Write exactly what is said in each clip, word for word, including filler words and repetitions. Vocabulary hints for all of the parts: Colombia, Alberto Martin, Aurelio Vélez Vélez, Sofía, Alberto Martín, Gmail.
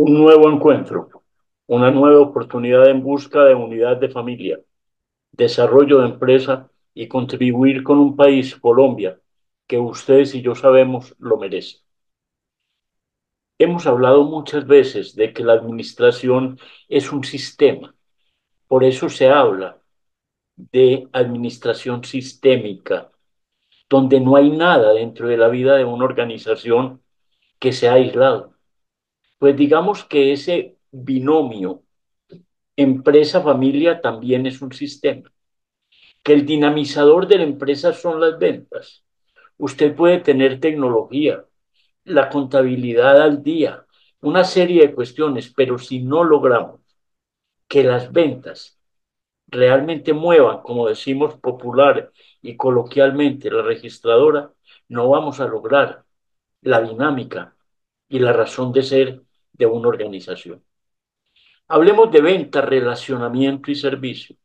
Un nuevo encuentro, una nueva oportunidad en busca de unidad de familia, desarrollo de empresa y contribuir con un país, Colombia, que ustedes y yo sabemos lo merece. Hemos hablado muchas veces de que la administración es un sistema, por eso se habla de administración sistémica, donde no hay nada dentro de la vida de una organización que sea aislado. Pues digamos que ese binomio empresa-familia también es un sistema, que el dinamizador de la empresa son las ventas. Usted puede tener tecnología, la contabilidad al día, una serie de cuestiones, pero si no logramos que las ventas realmente muevan, como decimos popular y coloquialmente la registradora, no vamos a lograr la dinámica y la razón de ser de una organización. Hablemos de venta, relacionamiento y servicio,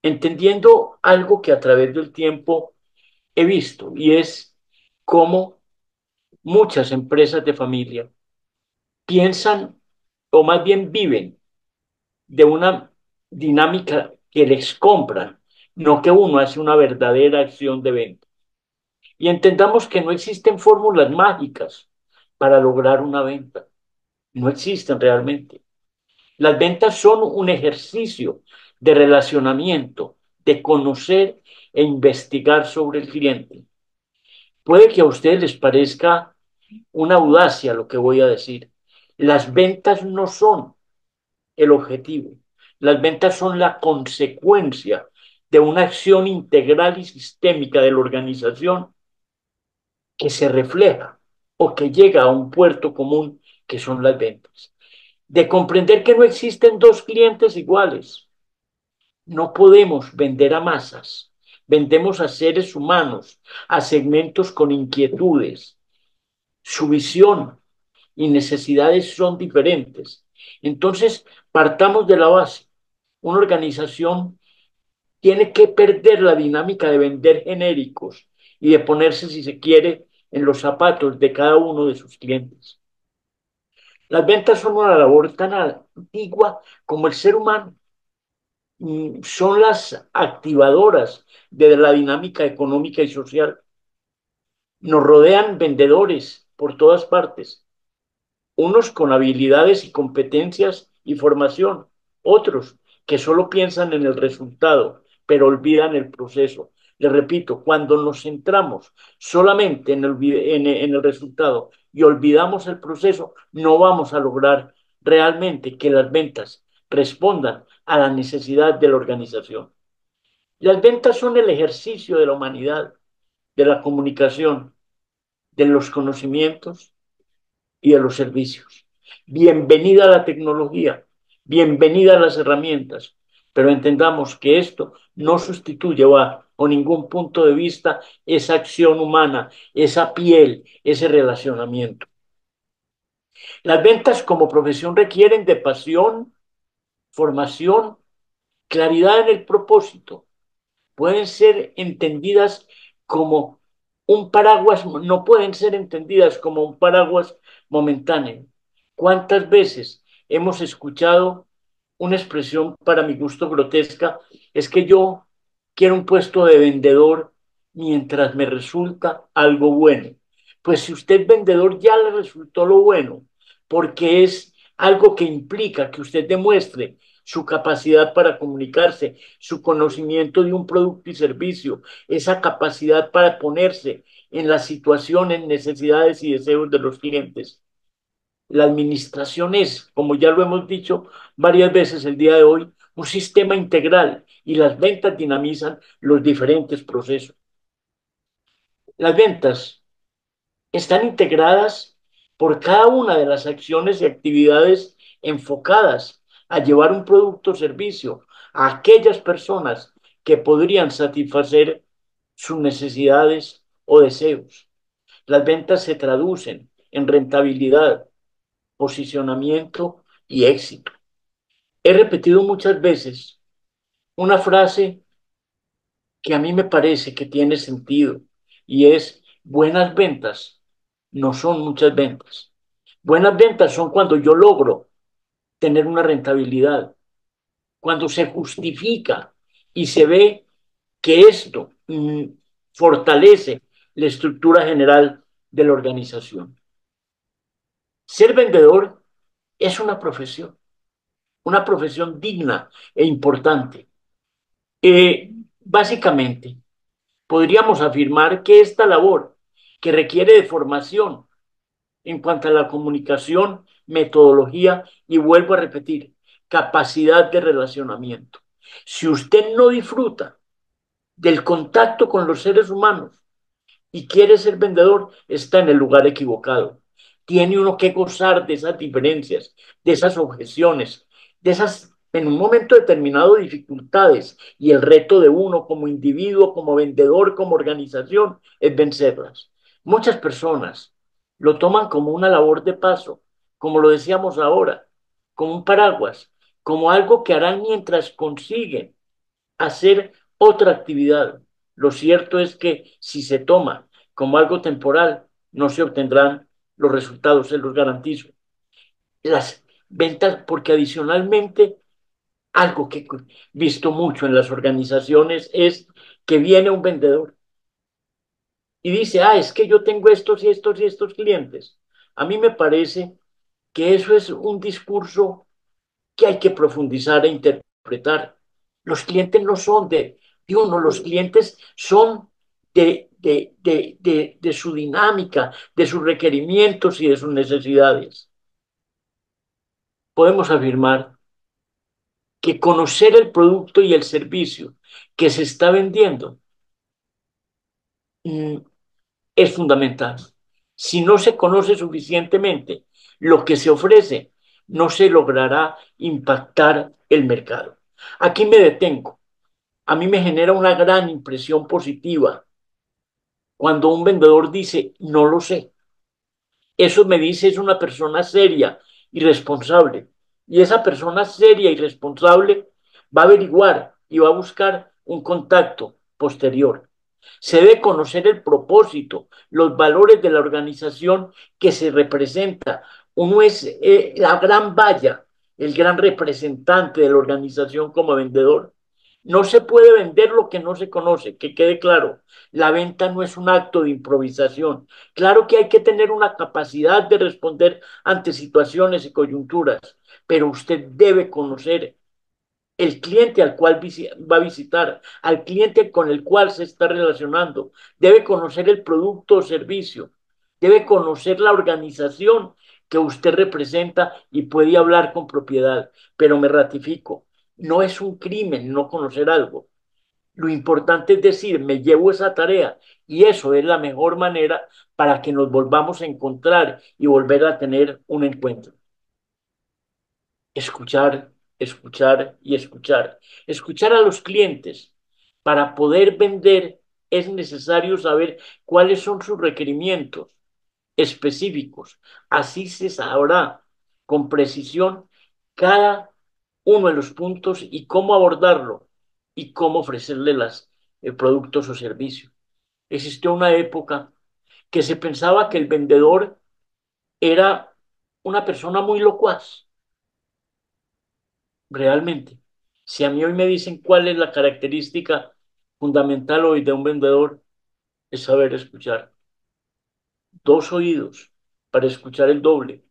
entendiendo algo que a través del tiempo he visto, y es cómo muchas empresas de familia piensan, o más bien viven, de una dinámica que les compran, no que uno hace una verdadera acción de venta. Y entendamos que no existen fórmulas mágicas para lograr una venta. No existen realmente. Las ventas son un ejercicio de relacionamiento, de conocer e investigar sobre el cliente. Puede que a ustedes les parezca una audacia lo que voy a decir. Las ventas no son el objetivo. Las ventas son la consecuencia de una acción integral y sistémica de la organización que se refleja o que llega a un puerto común, que son las ventas. De comprender que no existen dos clientes iguales. No podemos vender a masas. Vendemos a seres humanos, a segmentos con inquietudes. Su visión y necesidades son diferentes. Entonces, partamos de la base. Una organización tiene que perder la dinámica de vender genéricos y de ponerse, si se quiere, en los zapatos de cada uno de sus clientes. Las ventas son una labor tan antigua como el ser humano. Son las activadoras de la dinámica económica y social. Nos rodean vendedores por todas partes, unos con habilidades y competencias y formación, otros que solo piensan en el resultado, pero olvidan el proceso. Les repito, cuando nos centramos solamente en el, en, en el resultado y olvidamos el proceso, no vamos a lograr realmente que las ventas respondan a la necesidad de la organización. Las ventas son el ejercicio de la humanidad, de la comunicación, de los conocimientos y de los servicios. Bienvenida a la tecnología, bienvenida a las herramientas, pero entendamos que esto no sustituye o a o ningún punto de vista esa acción humana, esa piel, ese relacionamiento. Las ventas como profesión requieren de pasión, formación, claridad en el propósito. Pueden ser entendidas como un paraguas, no pueden ser entendidas como un paraguas momentáneo. ¿Cuántas veces hemos escuchado una expresión para mi gusto grotesca? Es que yo quiero un puesto de vendedor mientras me resulta algo bueno. Pues si usted vendedor ya le resultó lo bueno, porque es algo que implica que usted demuestre su capacidad para comunicarse, su conocimiento de un producto y servicio, esa capacidad para ponerse en las situaciones, necesidades y deseos de los clientes. La administración es, como ya lo hemos dicho varias veces el día de hoy, un sistema integral, y las ventas dinamizan los diferentes procesos. Las ventas están integradas por cada una de las acciones y actividades enfocadas a llevar un producto o servicio a aquellas personas que podrían satisfacer sus necesidades o deseos. Las ventas se traducen en rentabilidad, posicionamiento y éxito. He repetido muchas veces una frase que a mí me parece que tiene sentido, y es: buenas ventas no son muchas ventas. Buenas ventas son cuando yo logro tener una rentabilidad, cuando se justifica y se ve que esto mm, fortalece la estructura general de la organización. Ser vendedor es una profesión, una profesión digna e importante. Eh, básicamente, podríamos afirmar que esta labor, que requiere de formación en cuanto a la comunicación, metodología y, vuelvo a repetir, capacidad de relacionamiento. Si usted no disfruta del contacto con los seres humanos y quiere ser vendedor, está en el lugar equivocado. Tiene uno que gozar de esas diferencias, de esas objeciones, de esas, en un momento determinado, dificultades, y el reto de uno como individuo, como vendedor, como organización, es vencerlas. Muchas personas lo toman como una labor de paso, como lo decíamos ahora, como un paraguas, como algo que harán mientras consiguen hacer otra actividad. Lo cierto es que si se toma como algo temporal, no se obtendrán los resultados, se los garantizo. Las ventas, porque adicionalmente, algo que he visto mucho en las organizaciones es que viene un vendedor y dice, ah, es que yo tengo estos y estos y estos clientes. A mí me parece que eso es un discurso que hay que profundizar e interpretar. Los clientes no son de, de uno, los clientes son de, de, de, de, de su dinámica, de sus requerimientos y de sus necesidades. Podemos afirmar que conocer el producto y el servicio que se está vendiendo mm, es fundamental. Si no se conoce suficientemente lo que se ofrece, no se logrará impactar el mercado. Aquí me detengo. A mí me genera una gran impresión positiva cuando un vendedor dice, no lo sé. Eso me dice es una persona seria y responsable. Y esa persona seria y responsable va a averiguar y va a buscar un contacto posterior. Se debe conocer el propósito, los valores de la organización que se representa. Uno es eh, la gran valla, el gran representante de la organización como vendedor. No se puede vender lo que no se conoce, que quede claro. La venta no es un acto de improvisación. Claro que hay que tener una capacidad de responder ante situaciones y coyunturas, pero usted debe conocer el cliente al cual va a visitar, al cliente con el cual se está relacionando. Debe conocer el producto o servicio, debe conocer la organización que usted representa y puede hablar con propiedad. Pero me ratifico, no es un crimen no conocer algo. Lo importante es decir, me llevo esa tarea, y eso es la mejor manera para que nos volvamos a encontrar y volver a tener un encuentro. Escuchar, escuchar y escuchar. Escuchar a los clientes. Para poder vender es necesario saber cuáles son sus requerimientos específicos. Así se sabrá con precisión cada uno de los puntos y cómo abordarlo y cómo ofrecerle los eh, productos o servicios. Existió una época que se pensaba que el vendedor era una persona muy locuaz. Realmente, si a mí hoy me dicen cuál es la característica fundamental hoy de un vendedor, es saber escuchar. Dos oídos para escuchar el doble,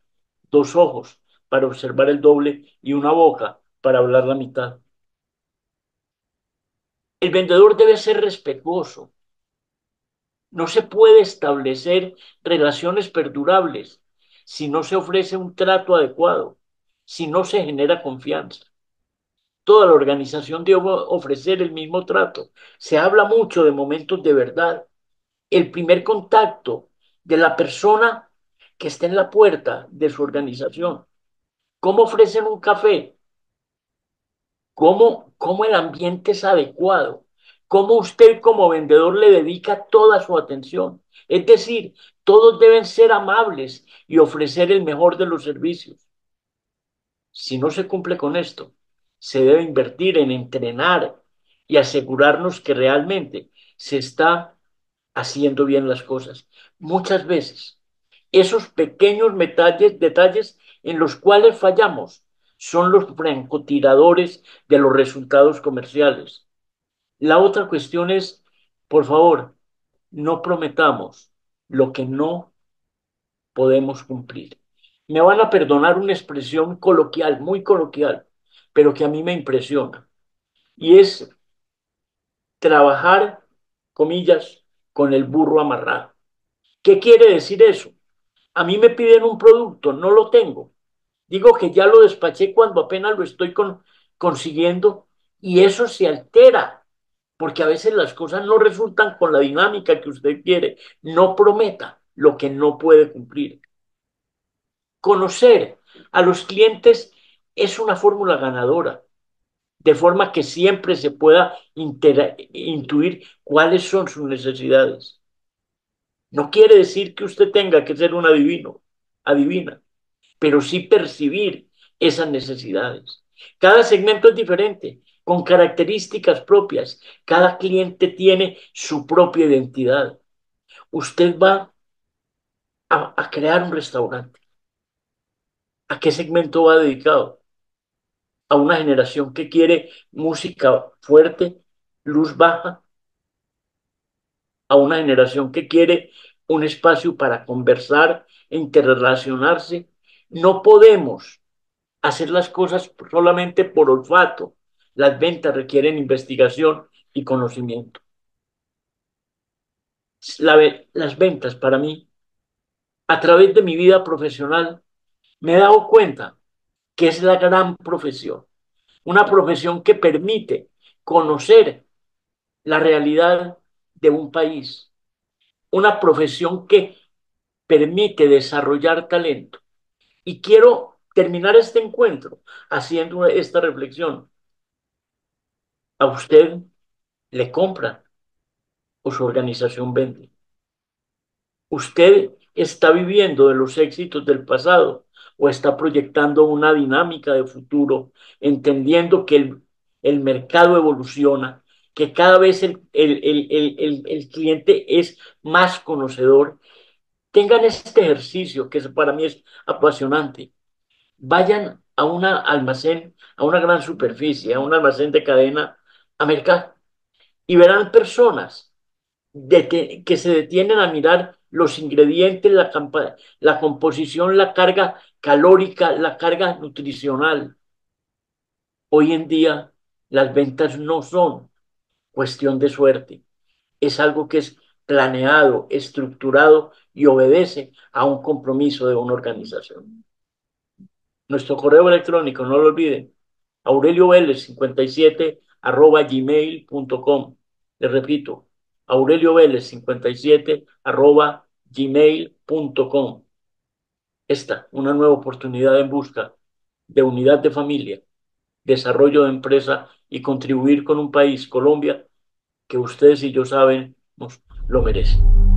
dos ojos para observar el doble y una boca para hablar la mitad. El vendedor debe ser respetuoso. No se puede establecer relaciones perdurables si no se ofrece un trato adecuado, si no se genera confianza. Toda la organización debe ofrecer el mismo trato. Se habla mucho de momentos de verdad. El primer contacto de la persona que está en la puerta de su organización. ¿Cómo ofrecen un café? ¿Cómo, cómo el ambiente es adecuado? ¿Cómo usted como vendedor le dedica toda su atención? Es decir, todos deben ser amables y ofrecer el mejor de los servicios. Si no se cumple con esto, se debe invertir en entrenar y asegurarnos que realmente se está haciendo bien las cosas. Muchas veces Esos pequeños detalles, detalles en los cuales fallamos son los francotiradores de los resultados comerciales. La otra cuestión es, por favor, no prometamos lo que no podemos cumplir. Me van a perdonar una expresión coloquial, muy coloquial, pero que a mí me impresiona. Y es trabajar, comillas, con el burro amarrado. ¿Qué quiere decir eso? A mí me piden un producto, no lo tengo. Digo que ya lo despaché cuando apenas lo estoy con, consiguiendo y eso se altera, porque a veces las cosas no resultan con la dinámica que usted quiere. No prometa lo que no puede cumplir. Conocer a los clientes es una fórmula ganadora, de forma que siempre se pueda intuir cuáles son sus necesidades. No quiere decir que usted tenga que ser un adivino, adivina, pero sí percibir esas necesidades. Cada segmento es diferente, con características propias. Cada cliente tiene su propia identidad. Usted va a, a crear un restaurante. ¿A qué segmento va dedicado? A una generación que quiere música fuerte, luz baja, a una generación que quiere un espacio para conversar e interrelacionarse. No podemos hacer las cosas solamente por olfato. Las ventas requieren investigación y conocimiento. La, las ventas para mí, a través de mi vida profesional, me he dado cuenta que es la gran profesión. Una profesión que permite conocer la realidad de un país, una profesión que permite desarrollar talento. Y quiero terminar este encuentro haciendo esta reflexión. ¿A usted le compra o su organización vende? ¿Usted está viviendo de los éxitos del pasado o está proyectando una dinámica de futuro, entendiendo que el, el mercado evoluciona, que cada vez el, el, el, el, el, el cliente es más conocedor? Tengan este ejercicio que para mí es apasionante. Vayan a un almacén, a una gran superficie, a un almacén de cadena, a mercado, y verán personas de, que se detienen a mirar los ingredientes, la, la composición, la carga calórica, la carga nutricional. Hoy en día las ventas no son cuestión de suerte, es algo que es planeado, estructurado y obedece a un compromiso de una organización. Nuestro correo electrónico, no lo olviden, aurelio vélez cincuenta y siete arroba gmail punto com. Les repito, aurelio vélez cincuenta y siete arroba gmail punto com. Esta, una nueva oportunidad en busca de unidad de familia, desarrollo de empresa y contribuir con un país, Colombia, que ustedes y yo saben nos lo merecen.